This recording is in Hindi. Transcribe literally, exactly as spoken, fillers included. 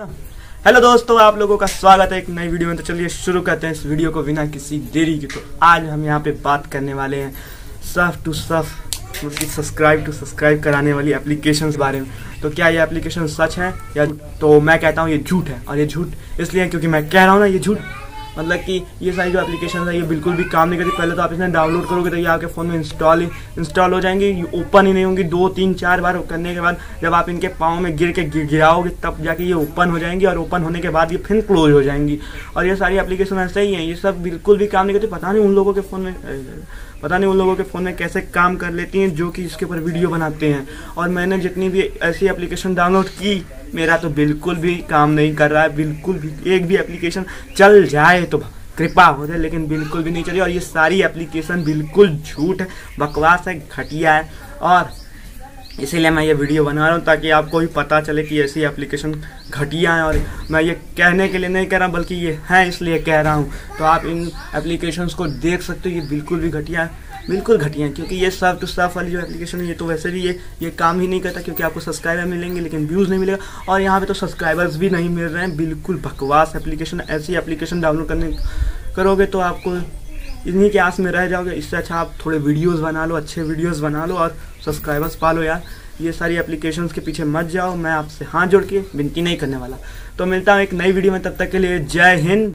हेलो दोस्तों, आप लोगों का स्वागत है एक नई वीडियो में। तो चलिए शुरू करते हैं इस वीडियो को बिना किसी देरी के। तो आज हम यहाँ पे बात करने वाले हैं सफ टू सफ उसकी सब्सक्राइब टू सब्सक्राइब कराने वाली एप्लीकेशंस बारे में। तो क्या ये एप्लीकेशन सच है या तो मैं कहता हूँ ये झूठ है, और ये झूठ इसलिए क्योंकि मैं कह रहा हूँ ना ये झूठ, मतलब कि ये सारी जो एप्लीकेशन है ये बिल्कुल भी काम नहीं करती। पहले तो आप इसमें डाउनलोड करोगे तो ये आपके फ़ोन में इंस्टॉल ही इंस्टॉल हो जाएंगे, ओपन ही नहीं होंगी। दो तीन चार बार करने के बाद जब आप इनके पाँव में गिर के गिर गिराओगे तब जाके ये ओपन हो जाएंगी, और ओपन होने के बाद ये फिर क्लोज हो जाएंगी। और ये सारी एप्लीकेशन ऐसे ही हैं, ये सब बिल्कुल भी काम नहीं करती। पता नहीं उन लोगों के फ़ोन में पता नहीं उन लोगों के फ़ोन में कैसे काम कर लेती हैं जो कि इसके ऊपर वीडियो बनाते हैं। और मैंने जितनी भी ऐसी एप्लीकेशन डाउनलोड की, मेरा तो बिल्कुल भी काम नहीं कर रहा है, बिल्कुल भी। एक भी एप्लीकेशन चल जाए तो कृपा हो जाए, लेकिन बिल्कुल भी नहीं चली। और ये सारी एप्लीकेशन बिल्कुल झूठ है, बकवास है, घटिया है, और इसीलिए मैं ये वीडियो बना रहा हूँ ताकि आपको भी पता चले कि ऐसी एप्लीकेशन घटिया हैं। और मैं ये कहने के लिए नहीं कह रहा, बल्कि ये हैं इसलिए कह रहा हूँ। तो आप इन एप्लीकेशंस को देख सकते हो, ये बिल्कुल भी घटिया है, बिल्कुल घटिया हैं। क्योंकि ये सफ टू सफ वाली जो एप्लीकेशन है ये तो वैसे भी ये ये काम ही नहीं करता, क्योंकि आपको सब्सक्राइबर मिलेंगे लेकिन व्यूज़ नहीं मिलेगा। और यहाँ पे तो सब्सक्राइबर्स भी नहीं मिल रहे हैं, बिल्कुल बकवास एप्लीकेशन। ऐसी एप्लीकेशन डाउनलोड करने करोगे तो आपको इन्हीं के आस में रह जाओगे। इससे अच्छा आप थोड़े वीडियोज़ बना लो, अच्छे वीडियोज़ बना लो और सब्सक्राइबर्स पालो यार। ये सारी एप्लीकेशंस के पीछे मत जाओ, मैं आपसे हाथ जोड़ के विनती नहीं करने वाला। तो मिलता हूँ एक नई वीडियो में, तब तक के लिए जय हिंद।